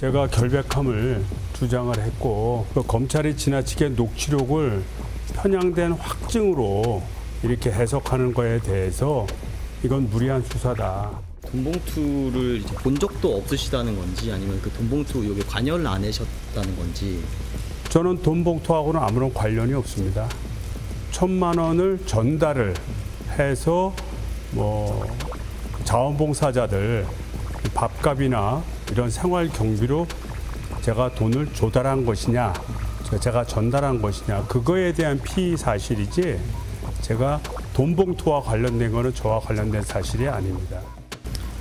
제가 결백함을 주장을 했고 또 검찰이 지나치게 녹취록을 편향된 확증으로 이렇게 해석하는 거에 대해서 이건 무리한 수사다. 돈봉투를 이제 본 적도 없으시다는 건지 아니면 그 돈봉투 여기 관여를 안 하셨다는 건지. 저는 돈봉투하고는 아무런 관련이 없습니다. 1,000만 원을 전달을 해서 뭐 자원봉사자들 밥값이나 이런 생활 경비로 제가 돈을 조달한 것이냐, 제가 전달한 것이냐, 그거에 대한 피의 사실이지 제가 돈봉투와 관련된 거는 저와 관련된 사실이 아닙니다.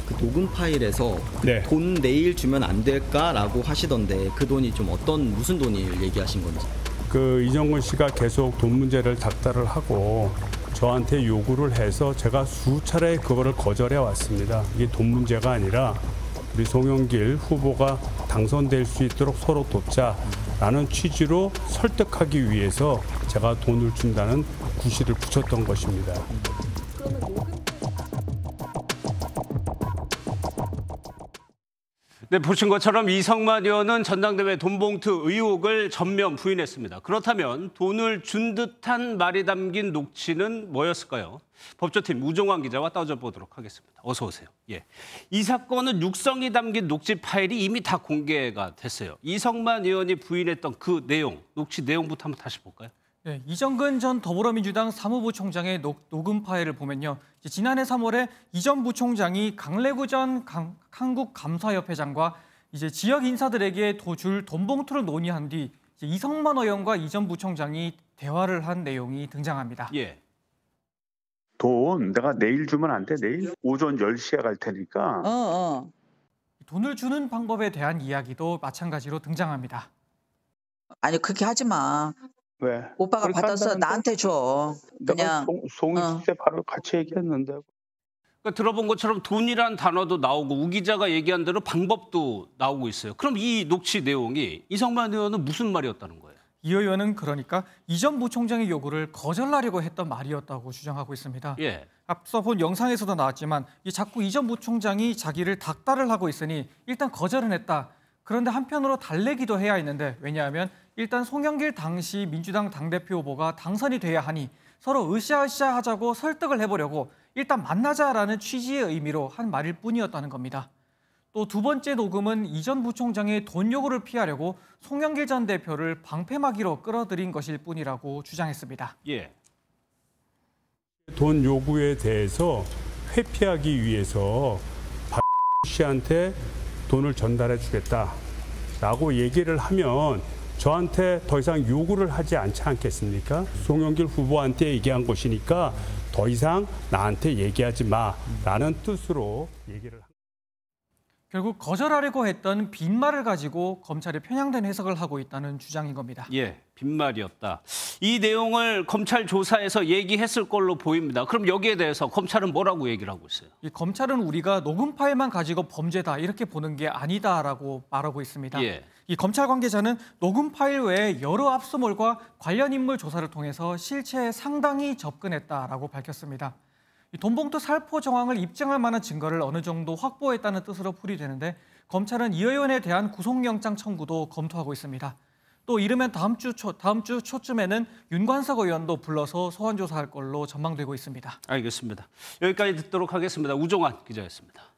그 녹음 파일에서 네. 돈 내일 주면 안 될까라고 하시던데 그 돈이 좀 어떤 무슨 돈을 얘기하신 건지. 그 이정근 씨가 계속 돈 문제를 닥달을 하고 저한테 요구를 해서 제가 수차례 그거를 거절해 왔습니다. 이게 돈 문제가 아니라 우리 송영길 후보가 당선될 수 있도록 서로 돕자라는 취지로 설득하기 위해서 제가 돈을 준다는 구실을 붙였던 것입니다. 네, 보신 것처럼 이성만 의원은 전당대회 돈봉투 의혹을 전면 부인했습니다. 그렇다면 돈을 준 듯한 말이 담긴 녹취는 뭐였을까요? 법조팀 우종환 기자와 따져보도록 하겠습니다. 어서 오세요. 예, 이 사건은 육성이 담긴 녹취 파일이 이미 다 공개가 됐어요. 이성만 의원이 부인했던 그 내용, 녹취 내용부터 한번 다시 볼까요? 네, 이정근 전 더불어민주당 사무부총장의 녹음 파일을 보면요. 지난해 3월에 이 전 부총장이 강래구 전 한국감사협회장과 이제 지역 인사들에게 줄 돈봉투를 논의한 뒤 이성만 의원과 이 전 부총장이 대화를 한 내용이 등장합니다. 예. 돈 내가 내일 주면 안 돼. 내일 오전 10시에 갈 테니까. 돈을 주는 방법에 대한 이야기도 마찬가지로 등장합니다. 아니, 그렇게 하지 마. 왜? 오빠가 받아서 나한테 줘. 그냥 송이 씨 바로 같이 얘기했는데. 그러니까 들어본 것처럼 돈이란 단어도 나오고 우 기자가 얘기한 대로 방법도 나오고 있어요. 그럼 이 녹취 내용이 이성만 의원은 무슨 말이었다는 거예요? 이 의원은 그러니까 이 전 부총장의 요구를 거절하려고 했던 말이었다고 주장하고 있습니다. 예. 앞서 본 영상에서도 나왔지만 자꾸 이 전 부총장이 자기를 닥달을 하고 있으니 일단 거절은 했다. 그런데 한편으로 달래기도 해야 했는데 왜냐하면 일단 송영길 당시 민주당 당대표 후보가 당선이 돼야 하니 서로 으쌰으쌰 하자고 설득을 해보려고 일단 만나자라는 취지의 의미로 한 말일 뿐이었다는 겁니다. 또 두 번째 녹음은 이 전 부총장의 돈 요구를 피하려고 송영길 전 대표를 방패막이로 끌어들인 것일 뿐이라고 주장했습니다. 예. 돈 요구에 대해서 회피하기 위해서 박 씨한테 돈을 전달해 주겠다라고 얘기를 하면 저한테 더 이상 요구를 하지 않지 않겠습니까? 송영길 후보한테 얘기한 것이니까 더 이상 나한테 얘기하지 마라는 뜻으로 얘기를 합니다. 결국 거절하려고 했던 빈말을 가지고 검찰이 편향된 해석을 하고 있다는 주장인 겁니다. 예, 빈말이었다. 이 내용을 검찰 조사에서 얘기했을 걸로 보입니다. 그럼 여기에 대해서 검찰은 뭐라고 얘기를 하고 있어요? 이 검찰은 우리가 녹음 파일만 가지고 범죄다 이렇게 보는 게 아니다라고 말하고 있습니다. 예. 이 검찰 관계자는 녹음 파일 외에 여러 압수물과 관련 인물 조사를 통해서 실체에 상당히 접근했다라고 밝혔습니다. 돈봉투 살포 정황을 입증할 만한 증거를 어느 정도 확보했다는 뜻으로 풀이되는데 검찰은 이 의원에 대한 구속영장 청구도 검토하고 있습니다. 또 이르면 다음 주 초쯤에는 윤관석 의원도 불러서 소환 조사할 걸로 전망되고 있습니다. 알겠습니다. 여기까지 듣도록 하겠습니다. 우종환 기자였습니다.